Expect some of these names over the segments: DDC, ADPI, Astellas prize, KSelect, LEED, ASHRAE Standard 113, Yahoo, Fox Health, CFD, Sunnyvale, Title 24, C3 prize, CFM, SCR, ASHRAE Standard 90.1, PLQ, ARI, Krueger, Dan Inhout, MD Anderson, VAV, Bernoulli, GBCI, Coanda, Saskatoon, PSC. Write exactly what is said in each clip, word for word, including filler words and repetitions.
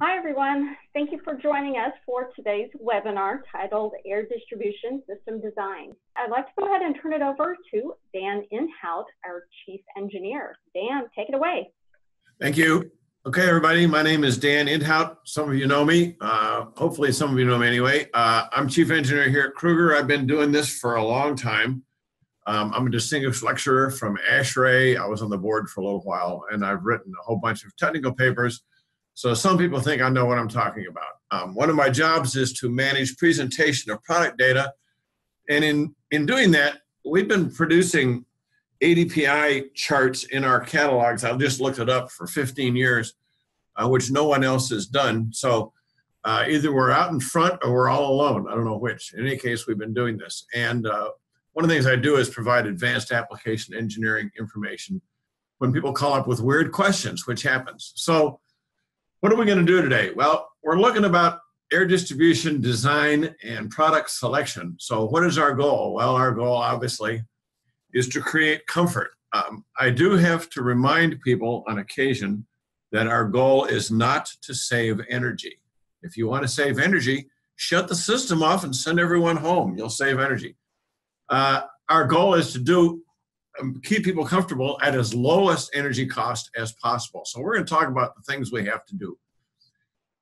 Hi everyone, thank you for joining us for today's webinar titled Air Distribution System Design. I'd like to go ahead and turn it over to Dan Inhout, our Chief Engineer. Dan, take it away. Thank you. Okay everybody, my name is Dan Inhout. Some of you know me, uh, hopefully some of you know me anyway. Uh, I'm Chief Engineer here at Krueger. I've been doing this for a long time. Um, I'm a distinguished lecturer from ASHRAE. I was on the board for a little while and I've written a whole bunch of technical papers. So some people think I know what I'm talking about. Um, one of my jobs is to manage presentation of product data. And in, in doing that, we've been producing A D P I charts in our catalogs. I've just looked it up for fifteen years, uh, which no one else has done. So uh, either we're out in front or we're all alone. I don't know which. In any case, we've been doing this. And uh, one of the things I do is provide advanced application engineering information when people call up with weird questions, which happens. So what are we going to do today? Well, we're looking about air distribution design and product selection. So what is our goal? Well, our goal obviously is to create comfort. Um, I do have to remind people on occasion that our goal is not to save energy. If you want to save energy, shut the system off and send everyone home. You'll save energy. Uh, our goal is to do Um, keep people comfortable at as lowest energy cost as possible. So we're going to talk about the things we have to do.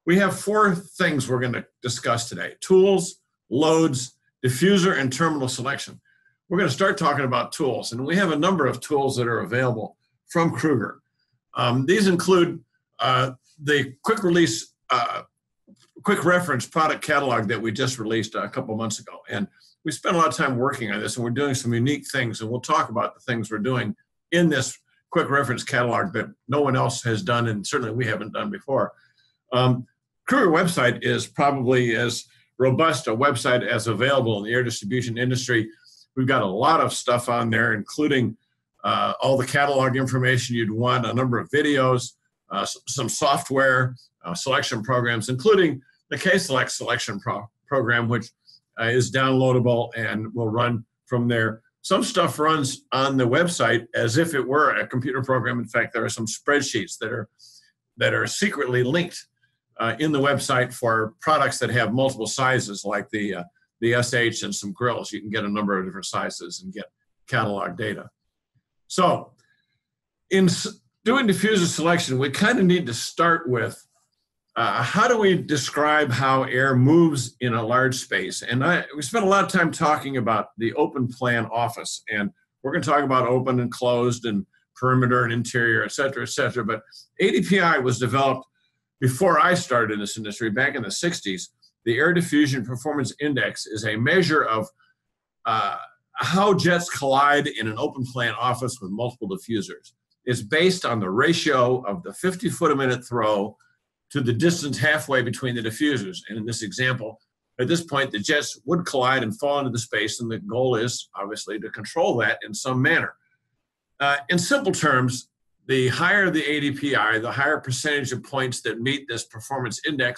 We have four things we're going to discuss today: tools, loads, diffuser, and terminal selection. We're going to start talking about tools, and we have a number of tools that are available from Krueger. Um, these include uh, the quick release, uh, quick reference product catalog that we just released a couple months ago. And we spent a lot of time working on this, and we're doing some unique things, and we'll talk about the things we're doing in this quick reference catalog that no one else has done, and certainly we haven't done before. Um, Krueger website is probably as robust a website as available in the air distribution industry. We've got a lot of stuff on there, including uh, all the catalog information you'd want, a number of videos, uh, some software, uh, selection programs, including the KSelect selection pro program, which Uh, is downloadable and will run from there. Some stuff runs on the website as if it were a computer program. In fact, there are some spreadsheets that are that are secretly linked uh, in the website for products that have multiple sizes, like the uh, the S H and some grills. You can get a number of different sizes and get catalog data. So, in doing diffuser selection, we kind of need to start with Uh, how do we describe how air moves in a large space? And I, we spent a lot of time talking about the open plan office, and we're going to talk about open and closed and perimeter and interior, et cetera, et cetera. But A D P I was developed before I started in this industry back in the sixties. The Air Diffusion Performance Index is a measure of uh, how jets collide in an open plan office with multiple diffusers. It's based on the ratio of the fifty foot a minute throw to the distance halfway between the diffusers. And in this example, at this point, the jets would collide and fall into the space, and the goal is, obviously, to control that in some manner. Uh, in simple terms, the higher the A D P I, the higher percentage of points that meet this performance index,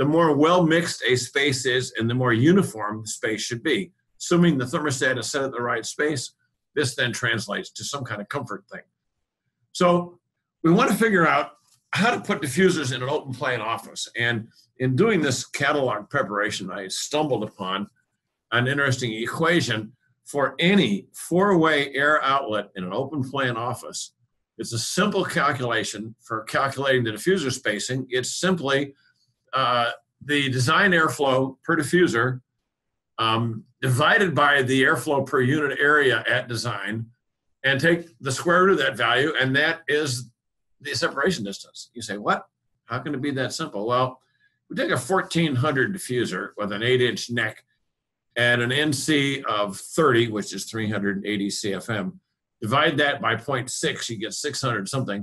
the more well-mixed a space is and the more uniform the space should be. Assuming the thermostat is set at the right space, this then translates to some kind of comfort thing. So we want to figure out how to put diffusers in an open plan office. And in doing this catalog preparation, I stumbled upon an interesting equation for any four-way air outlet in an open plan office. It's a simple calculation for calculating the diffuser spacing. It's simply uh, the design airflow per diffuser um, divided by the airflow per unit area at design, and take the square root of that value, and that is the separation distance. You say, what? How can it be that simple? Well, we take a fourteen hundred diffuser with an eight inch neck and an N C of thirty, which is three hundred eighty C F M. Divide that by zero point six, you get six hundred something.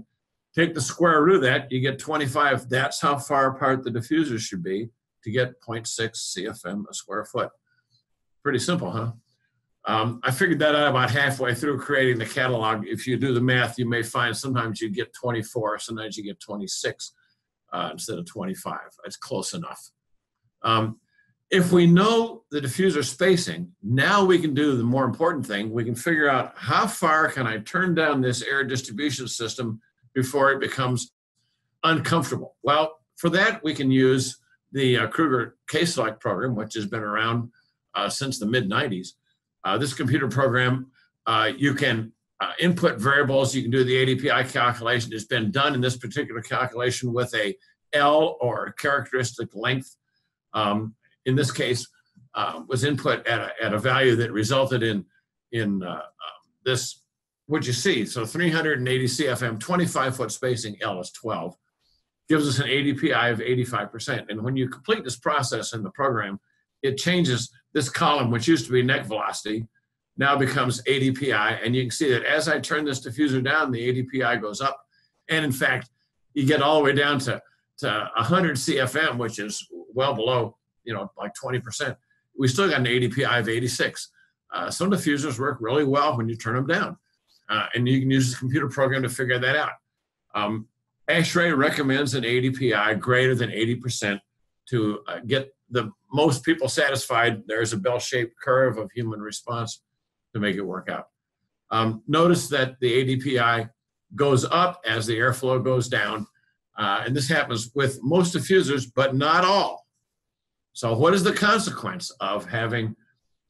Take the square root of that, you get twenty-five. That's how far apart the diffusers should be to get zero point six C F M a square foot. Pretty simple, huh? Um, I figured that out about halfway through creating the catalog. If you do the math, you may find sometimes you get twenty-four, sometimes you get twenty-six uh, instead of twenty-five. It's close enough. Um, if we know the diffuser spacing, now we can do the more important thing. We can figure out how far can I turn down this air distribution system before it becomes uncomfortable. Well, For that, we can use the uh, Krueger KSelect program, which has been around uh, since the mid nineties. Uh, this computer program, uh, you can uh, input variables, you can do the A D P I calculation. It's been done in this particular calculation with a L, or characteristic length. Um, in this case, uh, was input at a, at a value that resulted in, in uh, this, what you see. So three hundred eighty C F M, twenty-five foot spacing, L is twelve. Gives us an A D P I of eighty-five percent. And when you complete this process in the program, it changes this column, which used to be neck velocity, now becomes A D P I. And you can see that as I turn this diffuser down, the A D P I goes up. And in fact, you get all the way down to, to one hundred C F M, which is well below, you know, like twenty percent. We still got an A D P I of eighty-six. Uh, some diffusers work really well when you turn them down. Uh, and you can use this computer program to figure that out. Um, ASHRAE recommends an A D P I greater than eighty percent to uh, get the most people satisfied. There's a bell-shaped curve of human response to make it work out. Um, notice that the A D P I goes up as the airflow goes down, uh, and this happens with most diffusers, but not all. So what is the consequence of having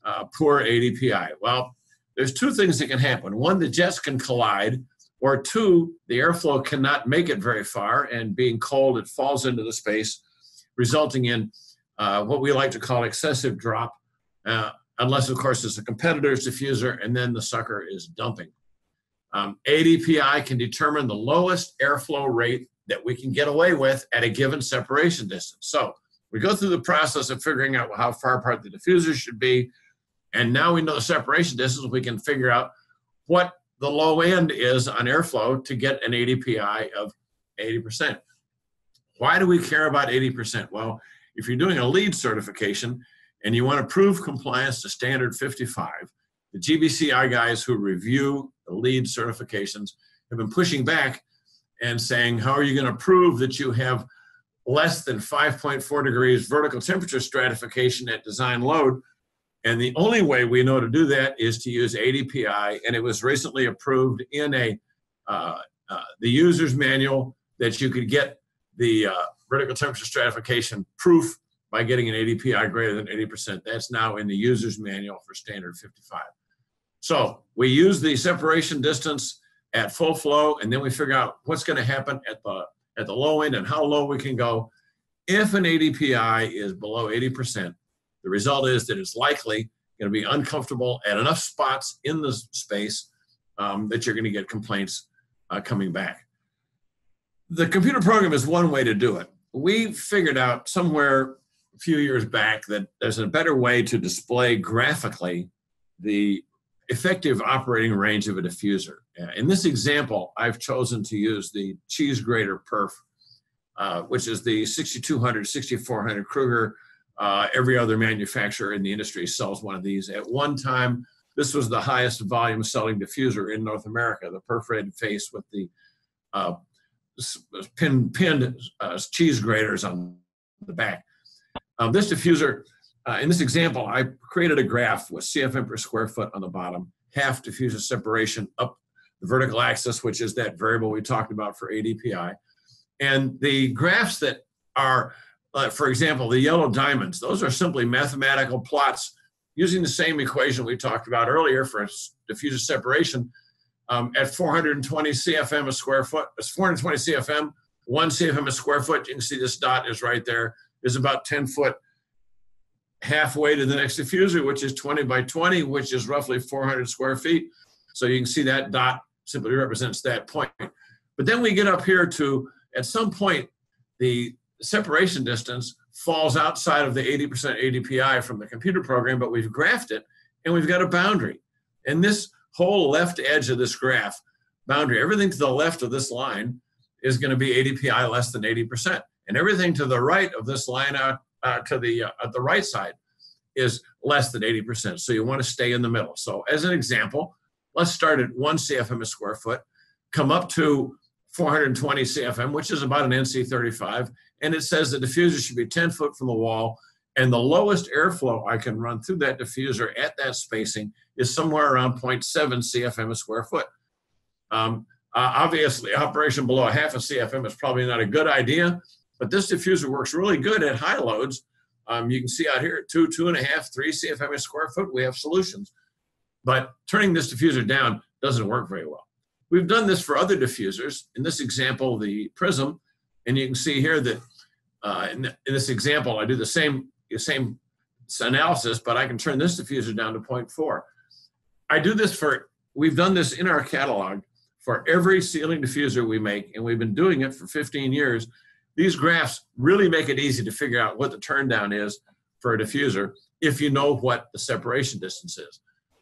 uh, poor A D P I? Well, there's two things that can happen. One, the jets can collide, or two, the airflow cannot make it very far, and being cold, it falls into the space, resulting in uh, what we like to call excessive drop, uh, unless, of course, it's a competitor's diffuser, and then the sucker is dumping. Um, A D P I can determine the lowest airflow rate that we can get away with at a given separation distance. So we go through the process of figuring out how far apart the diffusers should be, and now we know the separation distance, we can figure out what the low end is on airflow to get an A D P I of eighty percent. Why do we care about eighty percent? Well, if you're doing a LEED certification and you want to prove compliance to Standard fifty-five, the G B C I guys who review the LEED certifications have been pushing back and saying, how are you going to prove that you have less than five point four degrees vertical temperature stratification at design load? And the only way we know to do that is to use A D P I, and it was recently approved in a uh, uh, the user's manual that you could get the uh, vertical temperature stratification proof by getting an A D P I greater than eighty percent. That's now in the user's manual for Standard fifty-five. So we use the separation distance at full flow, and then we figure out what's going to happen at the, at the low end and how low we can go. If an A D P I is below eighty percent, the result is that it's likely going to be uncomfortable at enough spots in the space um, that you're going to get complaints uh, coming back. The computer program is one way to do it. We figured out somewhere a few years back that there's a better way to display graphically the effective operating range of a diffuser. In this example, I've chosen to use the cheese grater perf, uh, which is the sixty-two hundred, sixty-four hundred Krueger. Uh, every other manufacturer in the industry sells one of these. At one time, this was the highest volume selling diffuser in North America, the perforated face with the uh, pin, pinned uh, cheese graters on the back. Um, this diffuser, uh, in this example, I created a graph with C F M per square foot on the bottom, half diffuser separation up the vertical axis, which is that variable we talked about for A D P I. And the graphs that are Uh, for example, the yellow diamonds, those are simply mathematical plots using the same equation we talked about earlier for diffuser separation. Um, at four hundred twenty C F M a square foot, it's four hundred twenty C F M, one C F M a square foot, you can see this dot is right there, is about ten foot halfway to the next diffuser, which is twenty by twenty, which is roughly four hundred square feet. So you can see that dot simply represents that point. But then we get up here to, at some point, the separation distance falls outside of the eighty percent A D P I from the computer program, but we've graphed it and we've got a boundary. And this whole left edge of this graph boundary, everything to the left of this line is going to be A D P I less than eighty percent. And everything to the right of this line out uh, to the, uh, at the right side is less than eighty percent. So you want to stay in the middle. So as an example, let's start at one C F M a square foot, come up to four hundred twenty C F M, which is about an N C thirty-five, and it says the diffuser should be ten foot from the wall, and the lowest airflow I can run through that diffuser at that spacing is somewhere around zero point seven C F M a square foot. Um, uh, obviously, operation below a half a C F M is probably not a good idea, But this diffuser works really good at high loads. Um, you can see out here at two, two and a half, three C F M a square foot, we have solutions. But turning this diffuser down doesn't work very well. We've done this for other diffusers. In this example, the prism, and you can see here that uh, in, in this example, I do the same, the same analysis, but I can turn this diffuser down to zero point four. I do this for, we've done this in our catalog for every ceiling diffuser we make, and we've been doing it for fifteen years. These graphs really make it easy to figure out what the turn down is for a diffuser if you know what the separation distance is.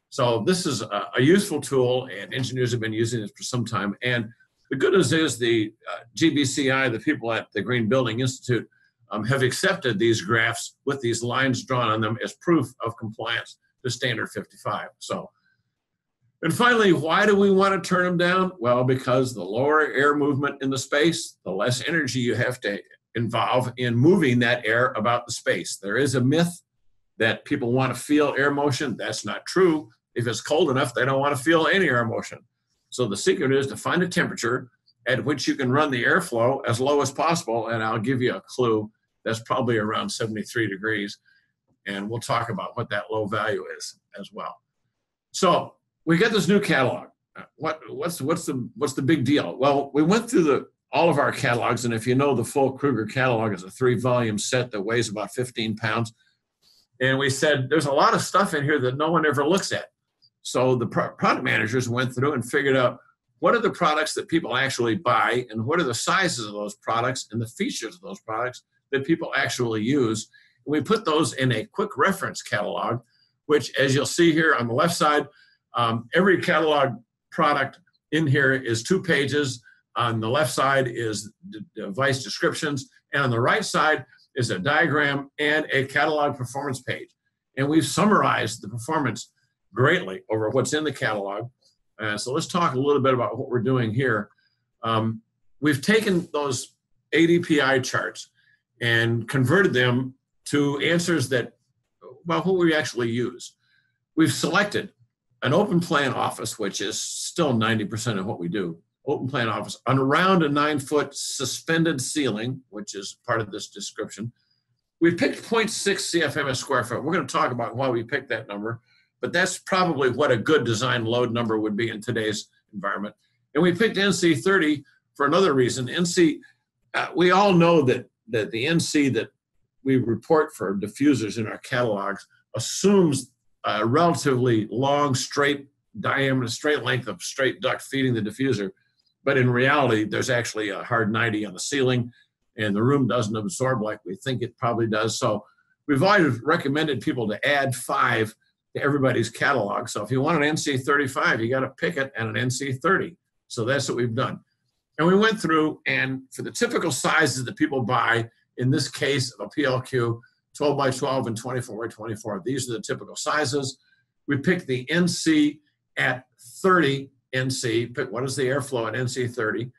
So this is a, a useful tool, and engineers have been using this for some time. And the good news is the uh, G B C I, the people at the Green Building Institute, um, have accepted these graphs with these lines drawn on them as proof of compliance to Standard fifty-five. So, and finally, why do we want to turn them down? Well, because the lower air movement in the space, the less energy you have to involve in moving that air about the space. There is a myth that people want to feel air motion. That's not true. If it's cold enough, they don't want to feel any air motion. So the secret is to find a temperature at which you can run the airflow as low as possible, and I'll give you a clue. That's probably around seventy-three degrees, and we'll talk about what that low value is as well. So we got this new catalog. What, what's, what's, the, what's the big deal? Well, we went through the, all of our catalogs, and if you know, the full Krueger catalog is a three-volume set that weighs about fifteen pounds. And we said, there's a lot of stuff in here that no one ever looks at. So the pro product managers went through and figured out what are the products that people actually buy, and what are the sizes of those products and the features of those products that people actually use. And we put those in a quick reference catalog, which, as you'll see here on the left side, um, every catalog product in here is two pages. On the left side is d device descriptions, and on the right side is a diagram and a catalog performance page. And we've summarized the performance greatly over what's in the catalog. Uh, so let's talk a little bit about what we're doing here. Um, we've taken those A D P I charts and converted them to answers that, well, what we actually use. We've selected an open plan office, which is still ninety percent of what we do. Open plan office on around a nine foot suspended ceiling, which is part of this description. We picked zero point six C F M a square foot. We're going to talk about why we picked that number, but that's probably what a good design load number would be in today's environment. And we picked N C thirty for another reason. N C, uh, we all know that, that the N C that we report for diffusers in our catalogs assumes a relatively long, straight diameter, straight length of straight duct feeding the diffuser. But in reality, there's actually a hard ninety on the ceiling, and the room doesn't absorb like we think it probably does. So we've always recommended people to add five to everybody's catalog. So if you want an N C thirty-five, you got to pick it at an N C thirty. So that's what we've done. And we went through, and for the typical sizes that people buy, in this case of a P L Q, twelve by twelve and twenty-four by twenty-four, these are the typical sizes. We picked the N C at thirty N C, pick what is the airflow at N C thirty.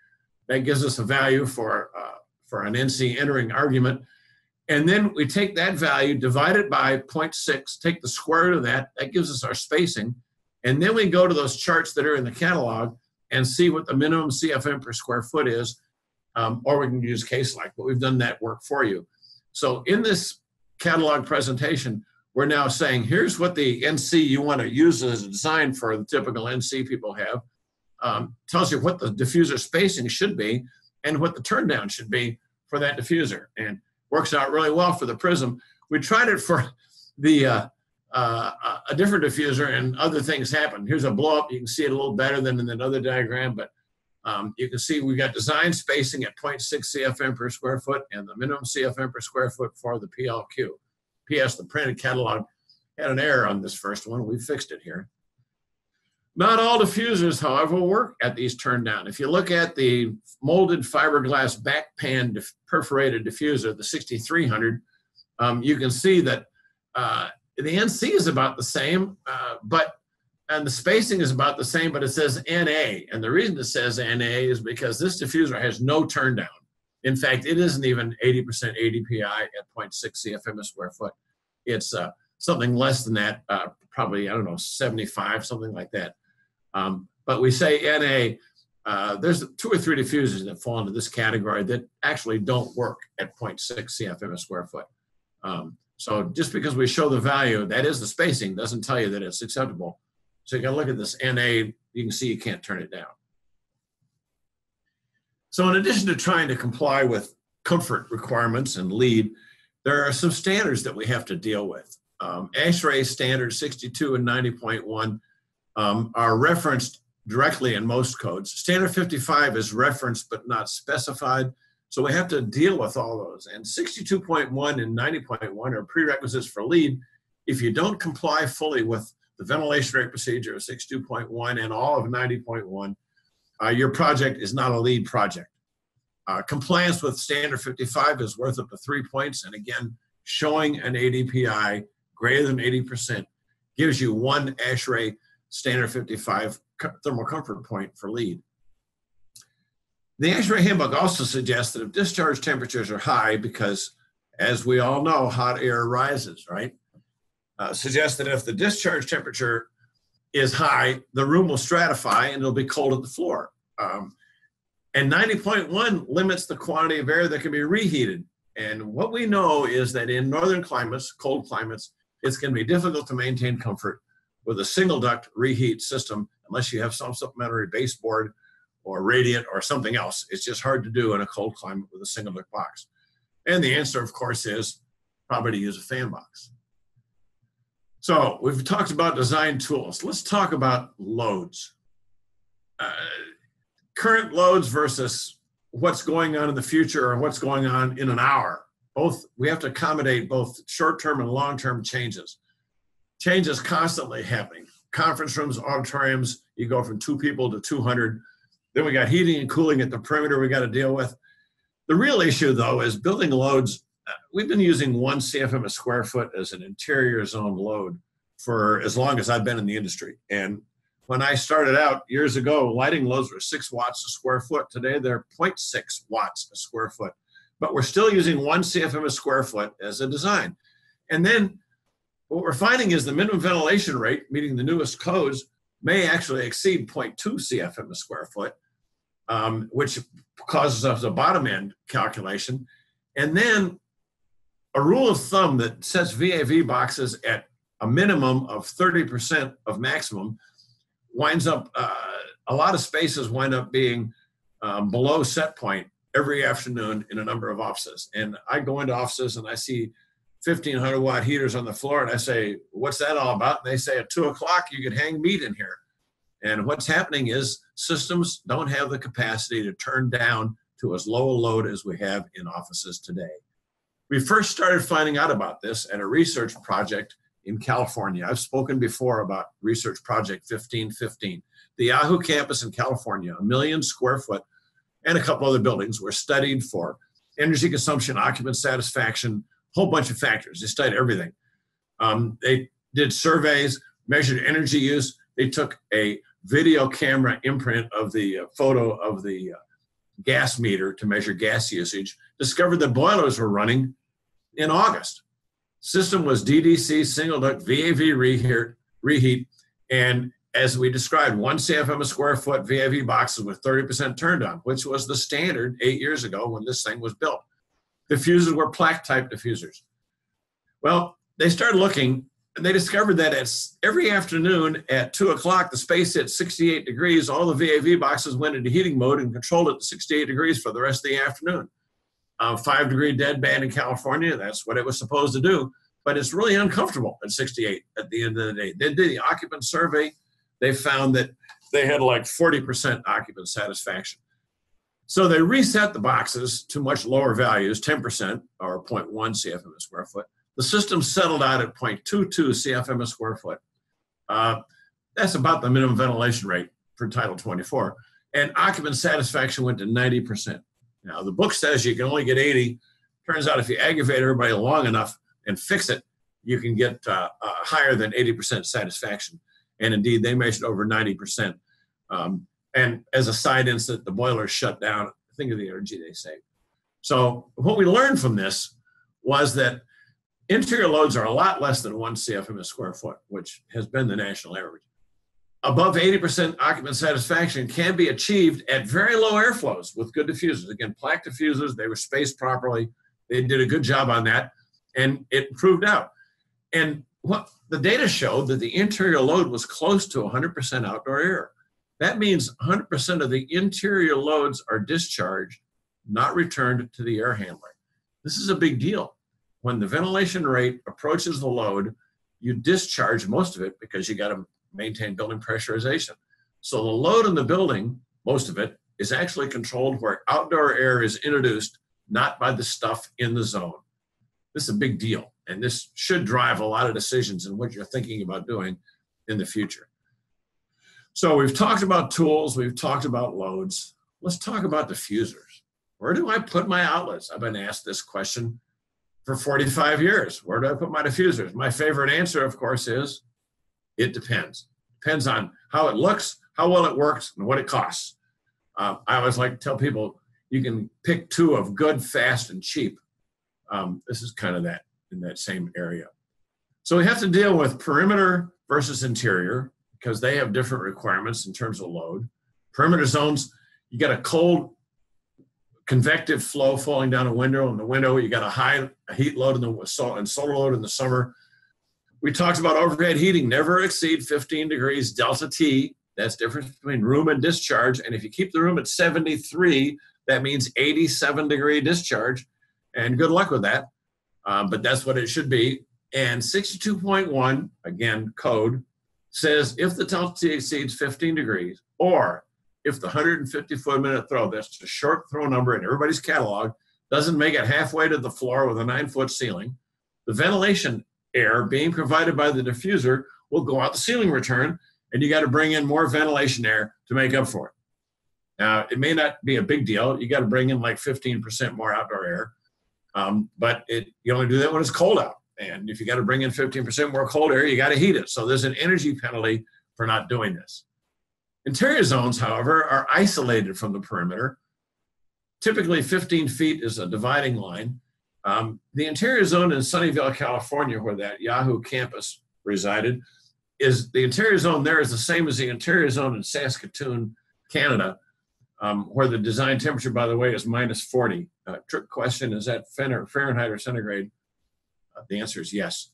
That gives us a value for, uh, for an N C entering argument. And then we take that value, divide it by zero point six, take the square root of that, that gives us our spacing. And then we go to those charts that are in the catalog and see what the minimum C F M per square foot is, um, or we can use KSelect, but we've done that work for you. So in this catalog presentation, we're now saying, here's what the N C you want to use as a design for the typical N C people have. Um, tells you what the diffuser spacing should be and what the turn down should be for that diffuser. And works out really well for the prism. We tried it for the uh, uh, a different diffuser, and other things happened. Here's a blow up. You can see it a little better than in another diagram, but um, you can see we got design spacing at zero point six C F M per square foot and the minimum C F M per square foot for the P L Q. P S the printed catalog had an error on this first one. We fixed it here. Not all diffusers, however, work at these turn down. If you look at the molded fiberglass back pan dif perforated diffuser, the sixty-three hundred, um, you can see that uh, the N C is about the same, uh, but and the spacing is about the same, but it says N A. And the reason it says N A is because this diffuser has no turn down. In fact, it isn't even eighty percent A D P I at zero point six C F M a square foot. It's uh, something less than that, uh, probably, I don't know, seventy-five, something like that. Um, but we say N A Uh, there's two or three diffusers that fall into this category that actually don't work at zero point six C F M a square foot. Um, so just because we show the value, that is the spacing, doesn't tell you that it's acceptable. So you gotta look at this N A, you can see you can't turn it down. So in addition to trying to comply with comfort requirements and LEED, there are some standards that we have to deal with. Um, ASHRAE Standard sixty-two and ninety point one um, are referenced directly in most codes. Standard fifty-five is referenced but not specified, so we have to deal with all those. And sixty-two point one and ninety point one are prerequisites for LEED. If you don't comply fully with the ventilation rate procedure of sixty-two point one and all of ninety point one, uh, your project is not a LEED project. Uh, compliance with Standard fifty-five is worth up to three points, and again, showing an A D P I greater than eighty percent gives you one ASHRAE Standard fifty-five thermal comfort point for LEED. The ASHRAE handbook also suggests that if discharge temperatures are high, because as we all know, hot air rises, right? Uh, suggests that if the discharge temperature is high, the room will stratify and it'll be cold at the floor. Um, and ninety point one limits the quantity of air that can be reheated. And what we know is that in northern climates, cold climates, it's going to be difficult to maintain comfort with a single duct reheat system unless you have some supplementary baseboard or radiant or something else. It's just hard to do in a cold climate with a single duct box. And the answer, of course, is probably to use a fan box. So we've talked about design tools. Let's talk about loads. Uh, current loads versus what's going on in the future or what's going on in an hour. Both, we have to accommodate both short-term and long-term changes. Change is constantly happening. Conference rooms, auditoriums, you go from two people to two hundred. Then we got heating and cooling at the perimeter we got to deal with. The real issue, though, is building loads. We've been using one C F M a square foot as an interior zone load for as long as I've been in the industry. And when I started out years ago, lighting loads were six watts a square foot. Today, they're zero point six watts a square foot. But we're still using one C F M a square foot as a design. And then what we're finding is the minimum ventilation rate, meaning the newest codes, may actually exceed zero point two C F M a square foot, um, which causes us a bottom end calculation. And then a rule of thumb that sets V A V boxes at a minimum of thirty percent of maximum winds up, uh, a lot of spaces wind up being um, below set point every afternoon in a number of offices. And I go into offices and I see fifteen hundred watt heaters on the floor and I say, what's that all about? And they say at two o'clock you could hang meat in here. And what's happening is systems don't have the capacity to turn down to as low a load as we have in offices today. We first started finding out about this at a research project in California. I've spoken before about research project fifteen fifteen. The Yahoo campus in California, a million square foot, and a couple other buildings were studied for energy consumption, occupant satisfaction, a whole bunch of factors. They studied everything. Um, they did surveys, measured energy use. They took a video camera imprint of the uh, photo of the uh, gas meter to measure gas usage, discovered that boilers were running in August. System was D D C, single duct, V A V reheat, reheat, and as we described, one C F M a square foot V A V boxes with thirty percent turned on, which was the standard eight years ago when this thing was built. Diffusers were plaque type diffusers. Well, they started looking and they discovered that at every afternoon at two o'clock, the space hit sixty-eight degrees, all the V A V boxes went into heating mode and controlled it to sixty-eight degrees for the rest of the afternoon. Uh, five degree dead band in California, that's what it was supposed to do, but it's really uncomfortable at sixty-eight at the end of the day. They did the occupant survey, they found that they had like forty percent occupant satisfaction. So they reset the boxes to much lower values, ten percent or zero point one C F M a square foot. The system settled out at zero point two two C F M a square foot. Uh, that's about the minimum ventilation rate for Title twenty-four. And occupant satisfaction went to ninety percent. Now, the book says you can only get eighty. Turns out if you aggravate everybody long enough and fix it, you can get uh, uh, higher than eighty percent satisfaction. And indeed, they measured over ninety percent. Um, and as a side incident, the boiler shut down. Think of the energy they saved. So what we learned from this was that interior loads are a lot less than one C F M a square foot, which has been the national average. above eighty percent occupant satisfaction can be achieved at very low airflows with good diffusers. Again, plaque diffusers, they were spaced properly. They did a good job on that, and it proved out. And what the data showed that the interior load was close to one hundred percent outdoor air. That means one hundred percent of the interior loads are discharged, not returned to the air handler. This is a big deal. When the ventilation rate approaches the load, you discharge most of it because you got to maintain building pressurization. So the load in the building, most of it, is actually controlled where outdoor air is introduced, not by the stuff in the zone. This is a big deal, and this should drive a lot of decisions in what you're thinking about doing in the future. So we've talked about tools, we've talked about loads. Let's talk about diffusers. Where do I put my outlets? I've been asked this question for forty-five years. Where do I put my diffusers? My favorite answer, of course, is it depends. Depends on how it looks, how well it works, and what it costs. Uh, I always like to tell people, you can pick two of good, fast, and cheap. Um, this is kind of that, in that same area. So we have to deal with perimeter versus interior, because they have different requirements in terms of load. Perimeter zones, you got a cold convective flow falling down a window. In the window, you got a high heat load in the, and solar load in the summer. We talked about overhead heating, never exceed fifteen degrees delta T. That's the difference between room and discharge. And if you keep the room at seventy-three, that means eighty-seven degree discharge, and good luck with that. Um, but that's what it should be. And sixty-two point one, again, code, says if the delta T exceeds fifteen degrees, or if the one hundred fifty foot minute throw, that's the short throw number in everybody's catalog, doesn't make it halfway to the floor with a nine foot ceiling, the ventilation air being provided by the diffuser will go out the ceiling return, and you got to bring in more ventilation air to make up for it. Now, it may not be a big deal. You got to bring in like fifteen percent more outdoor air, um, but it, you only do that when it's cold out. And if you got to bring in fifteen percent more cold air, you got to heat it. So there's an energy penalty for not doing this. Interior zones, however, are isolated from the perimeter. Typically fifteen feet is a dividing line. Um, the interior zone in Sunnyvale, California, where that Yahoo campus resided, is the interior zone there is the same as the interior zone in Saskatoon, Canada, um, where the design temperature, by the way, is minus forty. Uh, trick question, is that Fahrenheit or centigrade? Uh, the answer is yes.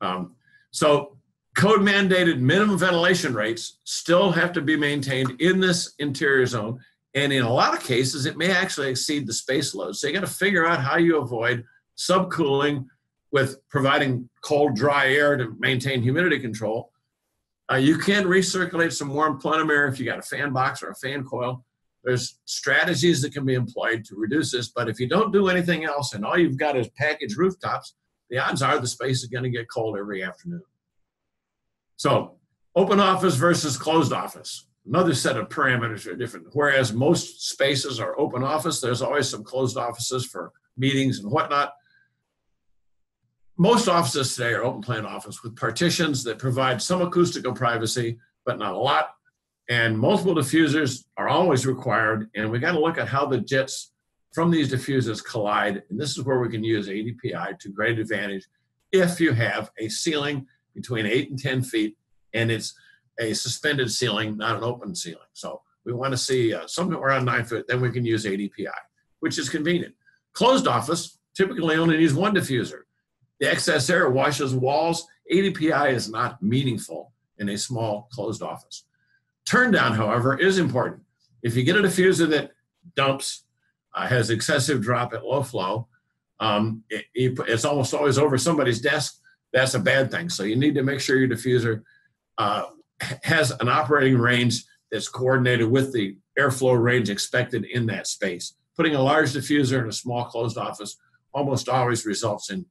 Um, so code mandated minimum ventilation rates still have to be maintained in this interior zone. And in a lot of cases, it may actually exceed the space load. So you got to figure out how you avoid subcooling with providing cold, dry air to maintain humidity control. Uh, you can recirculate some warm plenum air if you got a fan box or a fan coil. There's strategies that can be employed to reduce this, but if you don't do anything else and all you've got is packaged rooftops, the odds are the space is going to get cold every afternoon. So open office versus closed office. Another set of parameters are different. Whereas most spaces are open office, there's always some closed offices for meetings and whatnot. Most offices today are open plan office with partitions that provide some acoustical privacy, but not a lot. And multiple diffusers are always required. And we got to look at how the jets from these diffusers collide. And this is where we can use A D P I to great advantage if you have a ceiling between eight and ten feet and it's a suspended ceiling, not an open ceiling. So we want to see uh, something around nine foot, then we can use A D P I, which is convenient. Closed office typically only needs one diffuser. The excess air washes walls. A D P I is not meaningful in a small closed office. Turn down, however, is important. If you get a diffuser that dumps, uh, has excessive drop at low flow, um, it, it's almost always over somebody's desk, that's a bad thing. So you need to make sure your diffuser uh, has an operating range that's coordinated with the airflow range expected in that space. Putting a large diffuser in a small closed office almost always results in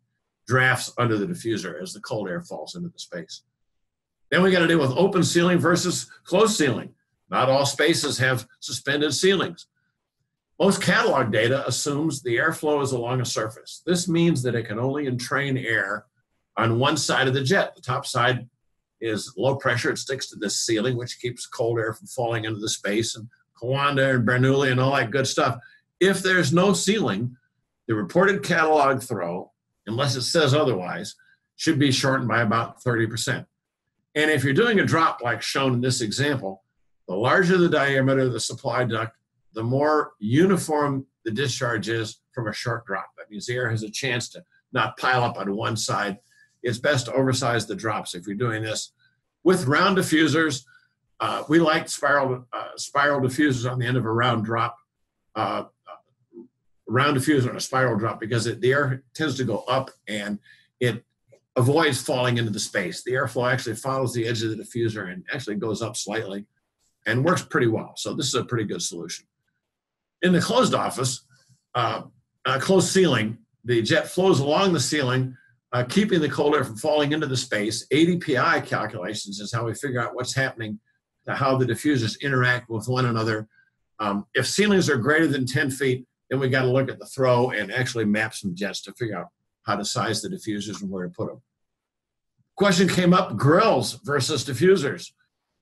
drafts under the diffuser as the cold air falls into the space. Then we got to deal with open ceiling versus closed ceiling. Not all spaces have suspended ceilings. Most catalog data assumes the airflow is along a surface. This means that it can only entrain air on one side of the jet. The top side is low pressure, it sticks to this ceiling, which keeps cold air from falling into the space, and Coanda and Bernoulli and all that good stuff. If there's no ceiling, the reported catalog throw, unless it says otherwise, should be shortened by about thirty percent. And if you're doing a drop like shown in this example, the larger the diameter of the supply duct, the more uniform the discharge is from a short drop. That means the air has a chance to not pile up on one side. It's best to oversize the drops if you're doing this. With round diffusers, uh, we like spiral, uh, spiral diffusers on the end of a round drop, uh, round diffuser on a spiral drop, because it, the air tends to go up and it avoids falling into the space. The airflow actually follows the edge of the diffuser and actually goes up slightly and works pretty well. So this is a pretty good solution. In the closed office, uh, uh, closed ceiling, the jet flows along the ceiling, uh, keeping the cold air from falling into the space. A D P I calculations is how we figure out what's happening to how the diffusers interact with one another. Um, if ceilings are greater than ten feet, then we got to look at the throw and actually map some jets to figure out how to size the diffusers and where to put them. Question came up, grills versus diffusers.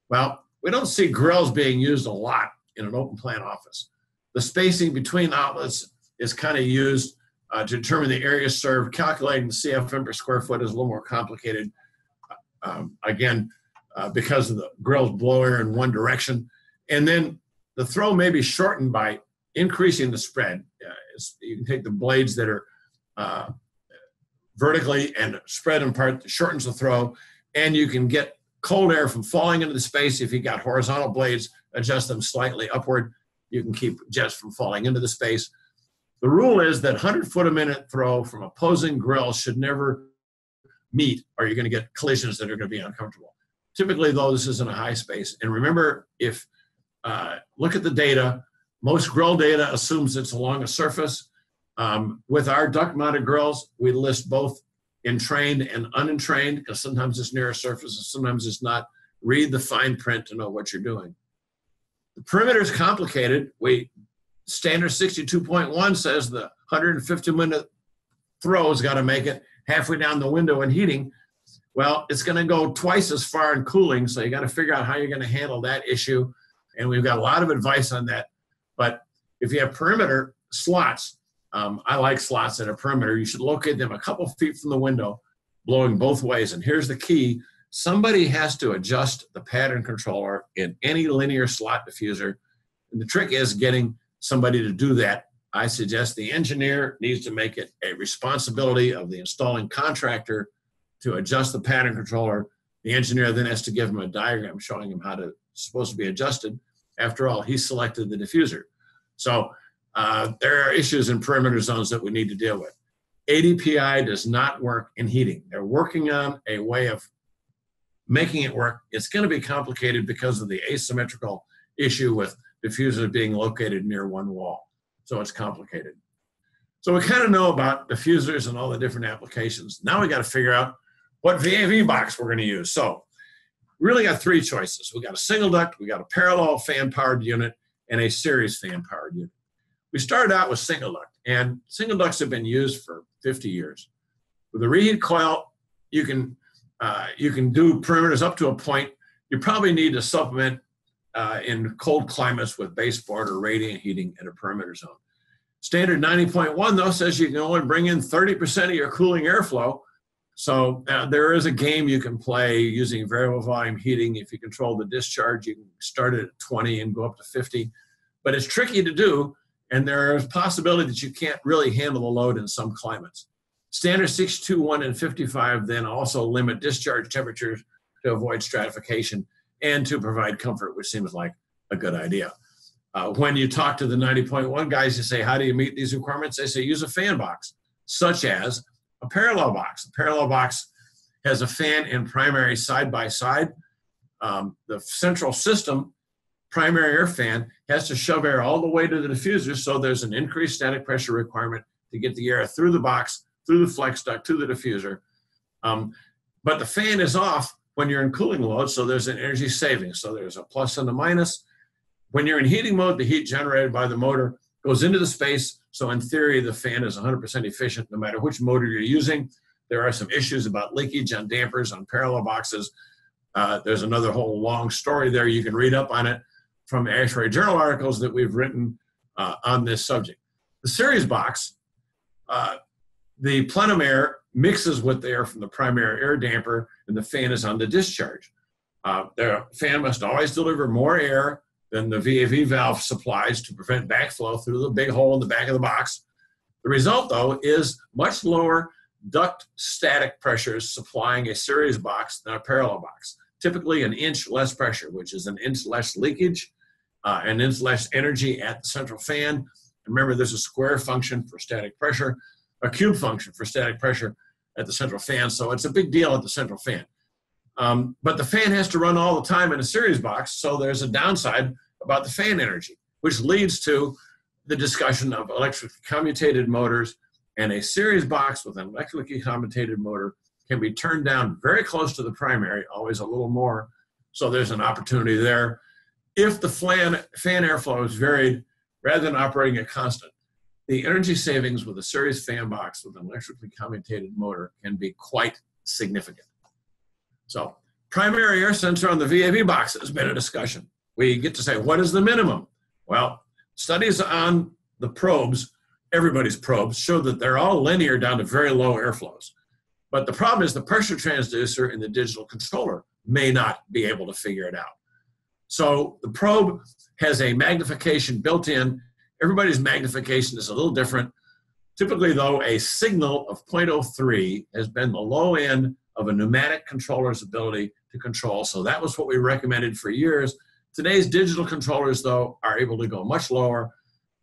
Well, we don't see grills being used a lot in an open plan office. The spacing between outlets is kind of used uh, to determine the area served. Calculating the C F M per square foot is a little more complicated. Um, again, uh, because of the grills blow air in one direction. And then the throw may be shortened by increasing the spread. Uh, you can take the blades that are uh, vertically and spread in part, shortens the throw, and you can get cold air from falling into the space. If you got horizontal blades, adjust them slightly upward. You can keep jets from falling into the space. The rule is that one hundred foot a minute throw from opposing grills should never meet, or you're gonna get collisions that are gonna be uncomfortable. Typically though, this is in a high space. And remember, if uh, look at the data, most grill data assumes it's along a surface. Um, with our duct-mounted grills, we list both entrained and unentrained, because sometimes it's near a surface and sometimes it's not. Read the fine print to know what you're doing. The perimeter is complicated. We, standard sixty-two point one says the one hundred fifty minute throw has got to make it halfway down the window in heating. Well, it's going to go twice as far in cooling, so you got to figure out how you're going to handle that issue. And we've got a lot of advice on that. But if you have perimeter slots, Um, I like slots in a perimeter. You should locate them a couple feet from the window, blowing both ways. And here's the key. Somebody has to adjust the pattern controller in any linear slot diffuser. And the trick is getting somebody to do that. I suggest the engineer needs to make it a responsibility of the installing contractor to adjust the pattern controller. The engineer then has to give him a diagram showing him how to, it's supposed to be adjusted. After all, he selected the diffuser. So Uh, there are issues in perimeter zones that we need to deal with. A D P I does not work in heating. They're working on a way of making it work. It's going to be complicated because of the asymmetrical issue with diffusers being located near one wall. So it's complicated. So we kind of know about diffusers and all the different applications. Now we got to figure out what V A V box we're going to use. So really got three choices. We got a single duct, we got a parallel fan powered unit, and a series fan powered unit. We started out with single duct, and single ducts have been used for fifty years. With a reheat coil, you can, uh, you can do perimeters up to a point. You probably need to supplement uh, in cold climates with baseboard or radiant heating at a perimeter zone. Standard ninety point one, though, says you can only bring in thirty percent of your cooling airflow. So uh, there is a game you can play using variable volume heating. If you control the discharge, you can start it at twenty and go up to fifty. But it's tricky to do. And there is a possibility that you can't really handle the load in some climates. Standard six twenty-one and fifty-five then also limit discharge temperatures to avoid stratification and to provide comfort, which seems like a good idea. Uh, when you talk to the ninety point one guys, you say, how do you meet these requirements? They say, use a fan box, such as a parallel box. A parallel box has a fan and primary side by side. Um, the central system primary air fan has to shove air all the way to the diffuser, so there's an increased static pressure requirement to get the air through the box, through the flex duct, to the diffuser. Um, but the fan is off when you're in cooling load, so there's an energy savings. So there's a plus and a minus. When you're in heating mode, the heat generated by the motor goes into the space, so in theory, the fan is one hundred percent efficient no matter which motor you're using. There are some issues about leakage on dampers, on parallel boxes. Uh, there's another whole long story there. You can read up on it from ASHRAE journal articles that we've written uh, on this subject. The series box, uh, the plenum air mixes with the air from the primary air damper, and the fan is on the discharge. Uh, the fan must always deliver more air than the V A V valve supplies to prevent backflow through the big hole in the back of the box. The result, though, is much lower duct static pressures supplying a series box than a parallel box. Typically an inch less pressure, which is an inch less leakage, uh, an inch less energy at the central fan. Remember, there's a square function for static pressure, a cube function for static pressure at the central fan, so it's a big deal at the central fan. Um, but the fan has to run all the time in a series box, so there's a downside about the fan energy, which leads to the discussion of electrically commutated motors, and a series box with an electrically commutated motor can be turned down very close to the primary, always a little more, so there's an opportunity there. If the fan, fan airflow is varied, rather than operating at constant, the energy savings with a series fan box with an electrically commutated motor can be quite significant. So primary air sensor on the V A V box has been a discussion. We get to say, what is the minimum? Well, studies on the probes, everybody's probes, show that they're all linear down to very low airflows. But the problem is the pressure transducer and the digital controller may not be able to figure it out. So the probe has a magnification built in. Everybody's magnification is a little different. Typically, though, a signal of zero point zero three has been the low end of a pneumatic controller's ability to control. So that was what we recommended for years. Today's digital controllers, though, are able to go much lower. zero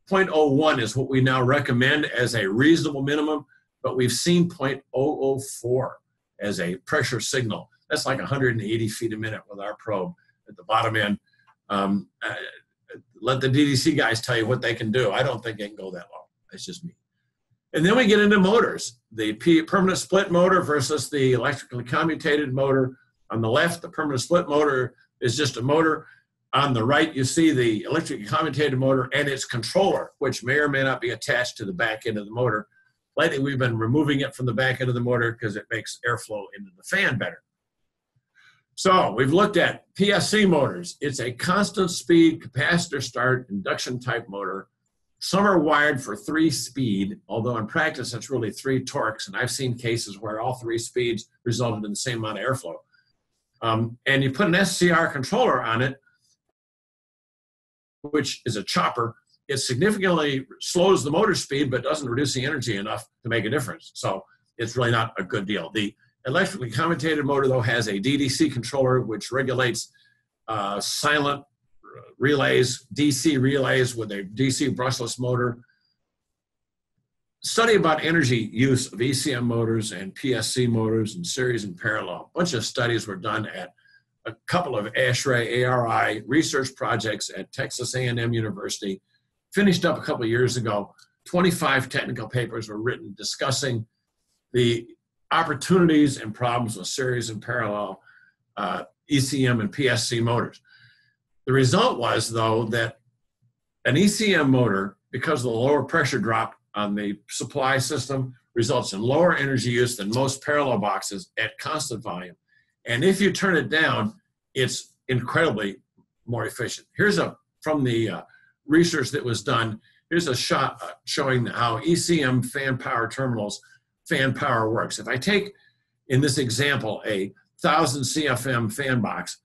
point zero one is what we now recommend as a reasonable minimum, but we've seen zero point zero zero four as a pressure signal. That's like one hundred eighty feet a minute with our probe at the bottom end. Um, uh, let the D D C guys tell you what they can do. I don't think they can go that long. That's just me. And then we get into motors. The P permanent split motor versus the electrically commutated motor. On the left, the permanent split motor is just a motor. On the right, you see the electrically commutated motor and its controller, which may or may not be attached to the back end of the motor. Lately, we've been removing it from the back end of the motor because it makes airflow into the fan better. So we've looked at P S C motors. It's a constant speed capacitor start induction type motor. Some are wired for three speed, although in practice it's really three torques, and I've seen cases where all three speeds resulted in the same amount of airflow. Um, and you put an S C R controller on it, which is a chopper. It significantly slows the motor speed but doesn't reduce the energy enough to make a difference. So it's really not a good deal. The electrically commutated motor, though, has a D D C controller which regulates uh, silent relays, D C relays with a D C brushless motor. Study about energy use of E C M motors and P S C motors and series and parallel. A bunch of studies were done at a couple of ASHRAE, A R I research projects at Texas A and M University. Finished up a couple of years ago. twenty-five technical papers were written discussing the opportunities and problems with series and parallel uh, E C M and P S C motors. The result was, though, that an E C M motor, because of the lower pressure drop on the supply system, results in lower energy use than most parallel boxes at constant volume. And if you turn it down, it's incredibly more efficient. Here's a, from the uh, research that was done, here's a shot uh, showing how E C M fan power terminals, fan power works. If I take, in this example, a one thousand C F M fan box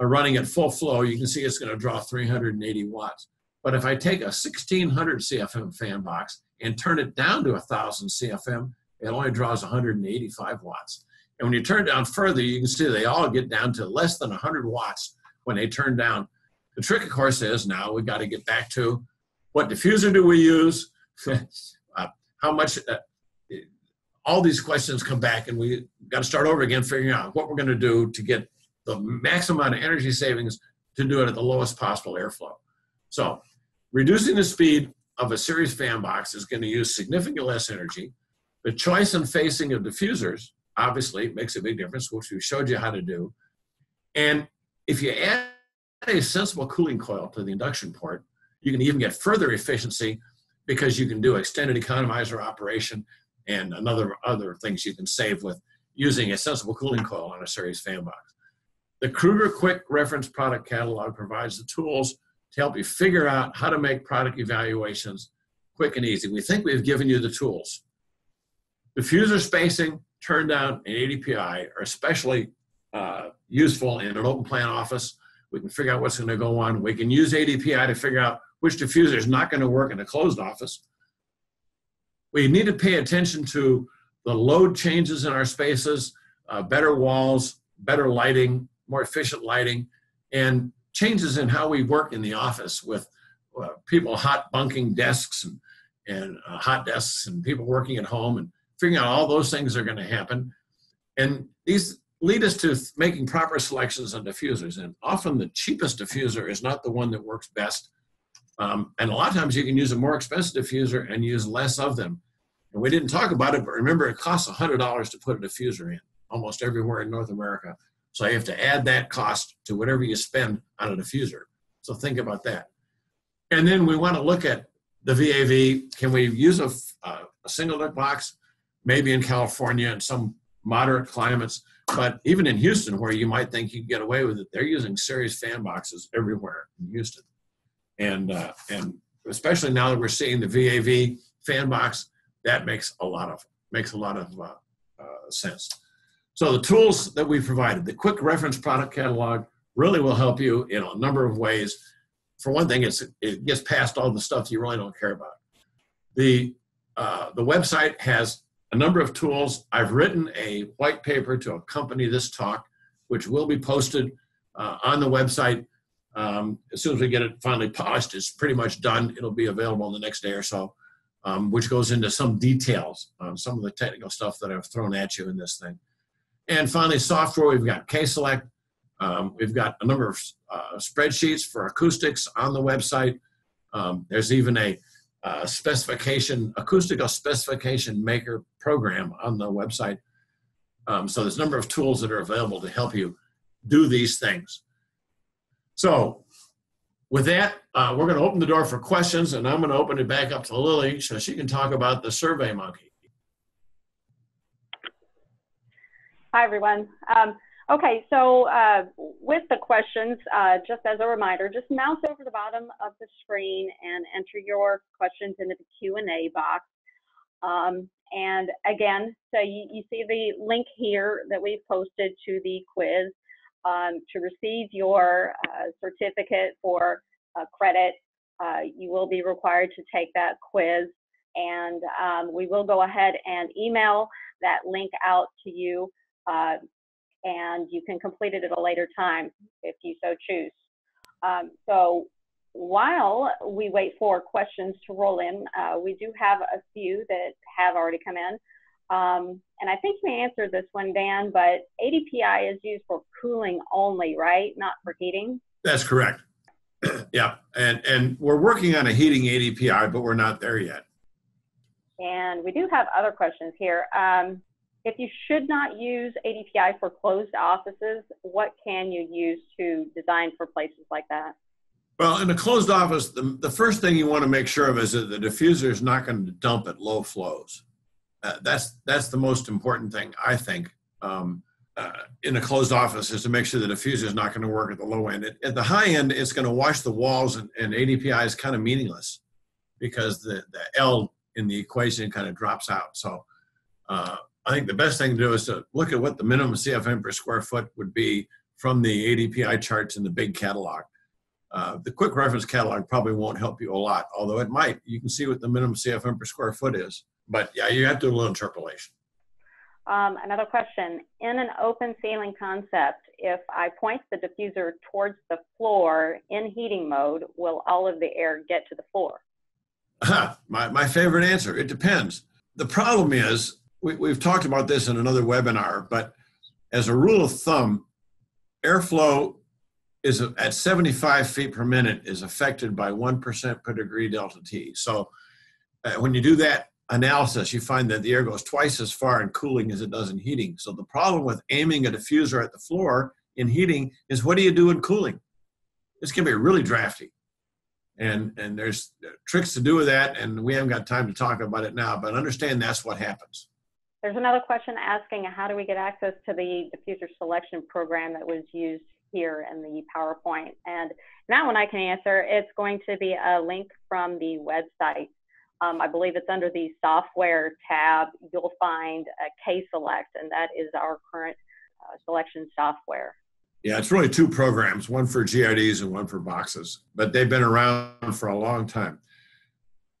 uh, running at full flow, you can see it's gonna draw three hundred eighty watts. But if I take a sixteen hundred C F M fan box and turn it down to one thousand C F M, it only draws one hundred eighty-five watts. And when you turn it down further, you can see they all get down to less than one hundred watts when they turn down. The trick, of course, is now we've got to get back to what diffuser do we use? uh, how much, uh, all these questions come back, and we've got to start over again figuring out what we're going to do to get the maximum amount of energy savings to do it at the lowest possible airflow. So reducing the speed of a series fan box is going to use significantly less energy. The choice and facing of diffusers obviously makes a big difference, which we showed you how to do. And if you add a sensible cooling coil to the induction port, you can even get further efficiency because you can do extended economizer operation and another other things you can save with using a sensible cooling coil on a series fan box. The Krueger Quick Reference Product Catalog provides the tools to help you figure out how to make product evaluations quick and easy. We think we've given you the tools. Diffuser spacing, turndown, and A D P I are especially uh, useful in an open plan office. We can figure out what's going to go on. We can use A D P I to figure out which diffuser is not going to work in a closed office. We need to pay attention to the load changes in our spaces, uh, better walls, better lighting, more efficient lighting, and changes in how we work in the office with uh, people hot bunking desks and, and uh, hot desks and people working at home, and figuring out all those things are going to happen. And these lead us to making proper selections on diffusers. And often the cheapest diffuser is not the one that works best. Um, and a lot of times you can use a more expensive diffuser and use less of them. And we didn't talk about it, but remember it costs one hundred dollars to put a diffuser in almost everywhere in North America. So you have to add that cost to whatever you spend on a diffuser. So think about that. And then we want to look at the V A V. Can we use a, uh, a single look box? Maybe in California and some moderate climates, but even in Houston, where you might think you can get away with it, they're using series fan boxes everywhere in Houston. And, uh, and especially now that we're seeing the V A V fan box, that makes a lot of, makes a lot of uh, uh, sense. So the tools that we provided, the quick reference product catalog really will help you in a number of ways. For one thing, it's, it gets past all the stuff you really don't care about. The, uh, the website has a number of tools. I've written a white paper to accompany this talk, which will be posted uh, on the website. Um, as soon as we get it finally polished, it's pretty much done. It'll be available in the next day or so, um, which goes into some details on some of the technical stuff that I've thrown at you in this thing. And finally, software, we've got KSelect. Um, we've got a number of uh, spreadsheets for acoustics on the website. Um, there's even a Uh, specification, acoustical specification maker program on the website. Um, so there's a number of tools that are available to help you do these things. So with that, uh, we're going to open the door for questions, and I'm going to open it back up to Lily so she can talk about the Survey Monkey. Hi, everyone. Um, Okay, so uh, with the questions, uh, just as a reminder, just mouse over the bottom of the screen and enter your questions into the Q and A box. Um, and again, so you, you see the link here that we've posted to the quiz um, to receive your uh, certificate for uh, credit. Uh, you will be required to take that quiz, and um, we will go ahead and email that link out to you. Uh, and you can complete it at a later time if you so choose. Um, so while we wait for questions to roll in, uh, we do have a few that have already come in. Um, and I think you may answer this one, Dan, but A D P I is used for cooling only, right? Not for heating? That's correct. Yeah, and, and we're working on a heating A D P I, but we're not there yet. And we do have other questions here. Um, If you should not use A D P I for closed offices, what can you use to design for places like that? Well, in a closed office, the, the first thing you want to make sure of is that the diffuser is not going to dump at low flows. Uh, that's, that's the most important thing, I think, um, uh, in a closed office, is to make sure the diffuser is not going to work at the low end. At, at the high end, it's going to wash the walls, and, and A D P I is kind of meaningless because the, the L in the equation kind of drops out. So, uh, I think the best thing to do is to look at what the minimum C F M per square foot would be from the A D P I charts in the big catalog. Uh, the quick reference catalog probably won't help you a lot, although it might. You can see what the minimum C F M per square foot is. But yeah, you have to do a little interpolation. Um, another question. In an open ceiling concept, if I point the diffuser towards the floor in heating mode, will all of the air get to the floor? Uh-huh. My, my favorite answer. It depends. The problem is, We, we've talked about this in another webinar, but as a rule of thumb, airflow is a, at seventy-five feet per minute is affected by one percent per degree delta T. So uh, when you do that analysis, you find that the air goes twice as far in cooling as it does in heating. So the problem with aiming a diffuser at the floor in heating is, what do you do in cooling? It's going to be really drafty. And, and there's tricks to do with that, and we haven't got time to talk about it now, but understand that's what happens. There's another question asking, how do we get access to the diffuser selection program that was used here in the PowerPoint? And that one I can answer. It's going to be a link from the website. Um, I believe it's under the software tab. You'll find a KSelect, and that is our current uh, selection software? Yeah, it's really two programs, one for G I Ds and one for boxes, but they've been around for a long time.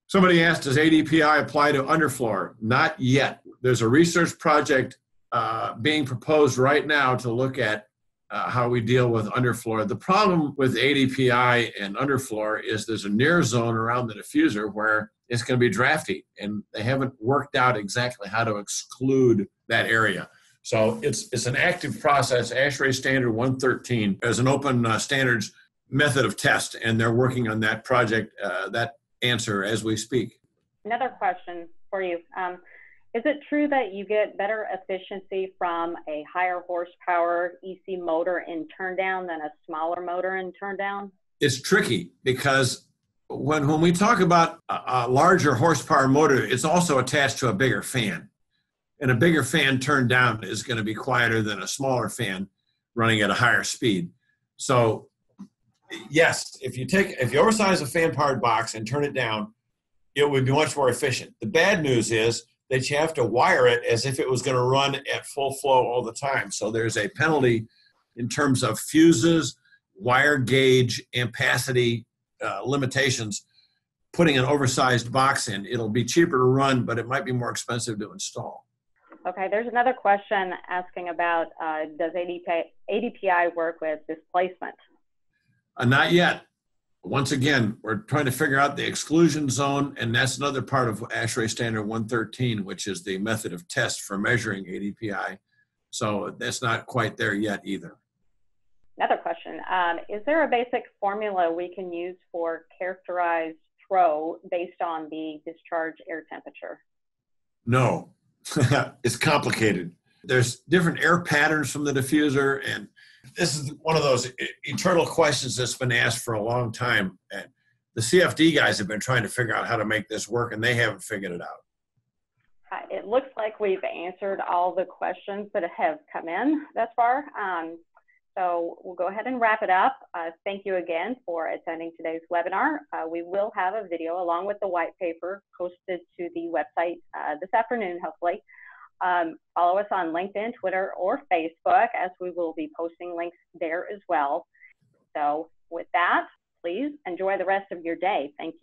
Somebody asked, does A D P I apply to underfloor? Not yet. There's a research project uh, being proposed right now to look at uh, how we deal with underfloor. The problem with A D P I and underfloor is there's a near zone around the diffuser where it's going to be drafty, and they haven't worked out exactly how to exclude that area. So it's, it's an active process. ASHRAE Standard one thirteen is an open uh, standards method of test, and they're working on that project, uh, that answer as we speak. Another question for you. Um, is it true that you get better efficiency from a higher horsepower E C motor in turndown than a smaller motor in turndown? It's tricky because when, when we talk about a, a larger horsepower motor, it's also attached to a bigger fan. And a bigger fan turned down is going to be quieter than a smaller fan running at a higher speed. So yes, if you take, if you oversize a fan powered box and turn it down, it would be much more efficient. The bad news is that you have to wire it as if it was going to run at full flow all the time. So there's a penalty in terms of fuses, wire gauge, ampacity uh, limitations. Putting an oversized box in, it'll be cheaper to run, but it might be more expensive to install. Okay, there's another question asking about uh, does A D P I, A D P I work with displacement? Uh, not yet. Once again, we're trying to figure out the exclusion zone, and that's another part of ASHRAE Standard one thirteen, which is the method of test for measuring A D P I. So that's not quite there yet either. Another question, um, is there a basic formula we can use for characterized throw based on the discharge air temperature? No. It's complicated. There's different air patterns from the diffuser, and this is one of those eternal questions that's been asked for a long time. And the C F D guys have been trying to figure out how to make this work, and they haven't figured it out. Uh, it looks like we've answered all the questions that have come in thus far. Um, so we'll go ahead and wrap it up. Uh, thank you again for attending today's webinar. Uh, we will have a video along with the white paper posted to the website uh, this afternoon, hopefully. Um, follow us on LinkedIn, Twitter, or Facebook, as we will be posting links there as well. So with that, please enjoy the rest of your day. Thank you.